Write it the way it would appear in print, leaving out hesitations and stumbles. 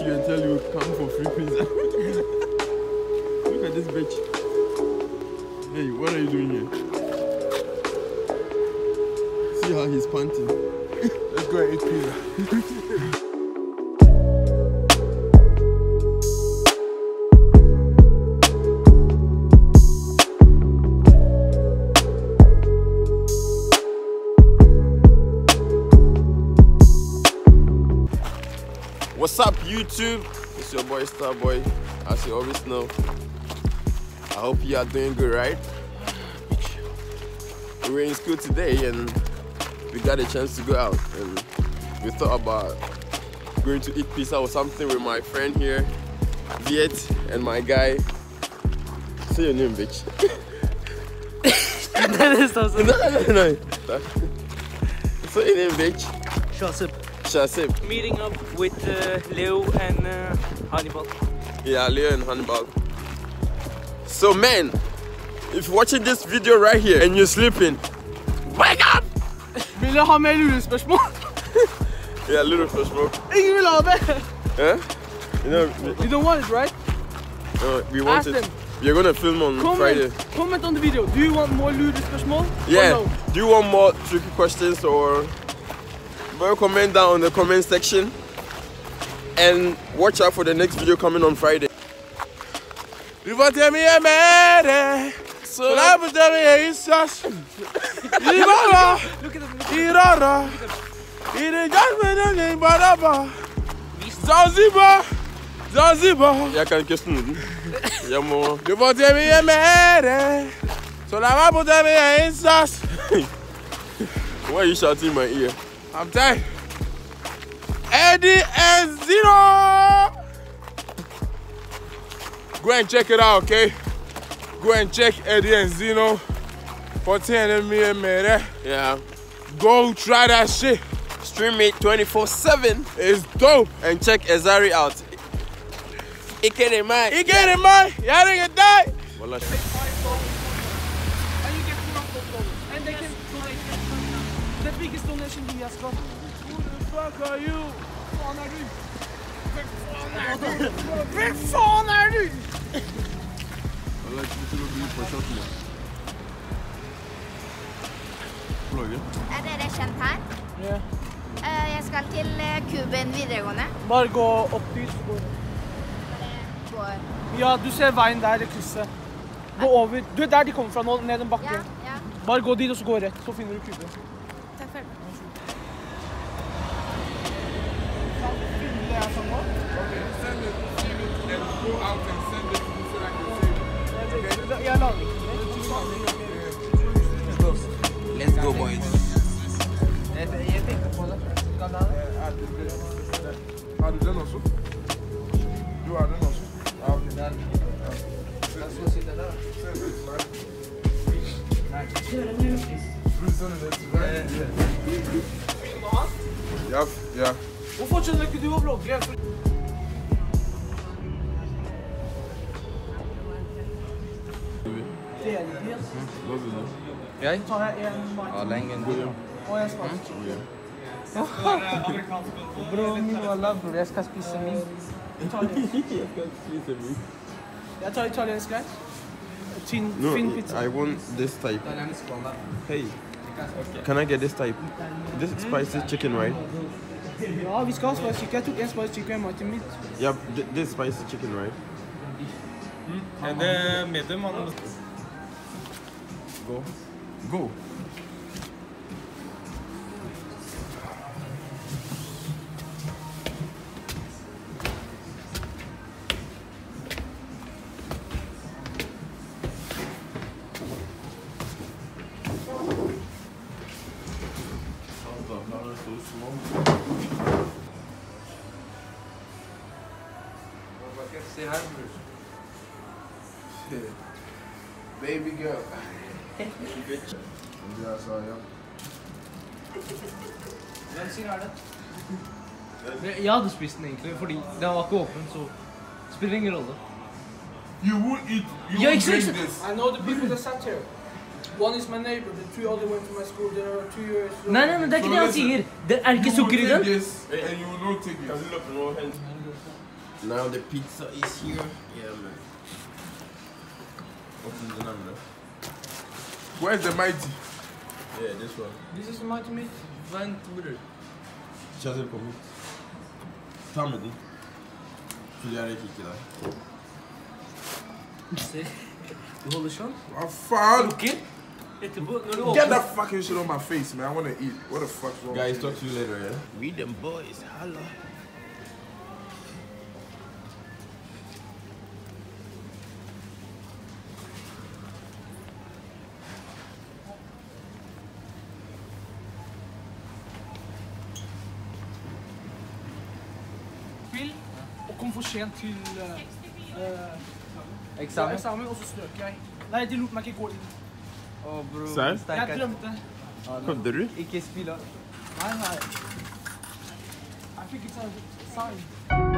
kiss you and tell you come for free pizza. Look at this bitch. Hey, what are you doing here? See how he's panting. Let's go and eat pizza. What's up, YouTube? It's your boy Starboy, as you always know. I hope you are doing good, right? We were in school today and we got a chance to go out, and we thought about going to eat pizza or something with my friend here, Viet, and my guy. Say your name, bitch. No. Say your name, bitch. Shasip. Meeting up with Leo and Hannibal. Yeah, Leo and Hannibal. So man, if you're watching this video right here and you're sleeping, wake up! Will you have me lurespørsmål? Yeah, lurespørsmål. Ingen vil have det. Huh? You know, you don't want it, right? No, we want it. You're gonna film on Friday. Comment on the video. Do you want more lurespørsmål? Yeah. No? Do you want more tricky questions or? Comment down in the comment section and watch out for the next video coming on Friday. You want to me a man? So I was telling you, sus. Zanzibar. Yeah, can question. Yeah, more. You want to me a man? So I was telling you, sus. Why are you shouting in my ear? I'm tired. Eddie and Zeno! Go and check it out, okay? Go and check Eddie and Zeno. 14 million. Yeah. Go try that shit. Stream it 24/7. It's dope. And check Ezari out. It get in mind. It get in mind. Y'all nigga die. Well, and you get $200. And they can the biggest donation he has got. Who the fuck are you? Where the fuck are you? I like you to be for short now. Fløye. Dere kjent her? Ja. Jeg skal til Kuben videregående. Bare gå opp dit, så går du. Ja, du ser veien der, det krysset. Gå over. Du er der de kommer fra nå, ned den bakken. Ja, ja. Bare gå dit og så gå rett, så finner du Kuben. Let's go, boys. Yeah. Hvorfor skjønner ikke du å vlogge? Jeg? Lenge enn du. Og jeg spansk. Bro, min wallah, bror. Jeg skal spise min. Jeg tar italiensk her. No, I want this type. Hey, can I get this type? This is spicy chicken, right? Ja, vi skal ha spicy chicken. Jeg tok en spicy chicken og maten mitt. Ja, det spicy chicken, right? Det medium han måtte. Gå. Gå. Baby girl. Bitch. Yeah, sorry. Hvem sier det? Jeg hadde spist den egentlig, fordi den var ikke åpen, så spiller ingen rolle. You won't eat, you won't drink this. I know the people that sat here. One is my neighbor, the two other went to my school, there are 2 years. No, det er ikke det han sier. Det er ikke sukker i den. And you will not take it. Now the pizza is here. Yeah, man. Open the number. Where's the mighty? Yeah, this one. This is mighty meat. Van Twitter. Çadır komut. Tam edin. Filare kekler. See? You hold the shot? I'm fine. Okay. Get that fucking shit on my face, man. I wanna eat. What the fuck's wrong? Guys, talk to you later, yeah? We them boys. Hello. Kom voor Shen till examen. Examen och så slök jag. Nej, det låter mig inte gå in. Åh bro, jag glömde. Kunde du? Icke spela. Nej. Jag fick inte sign.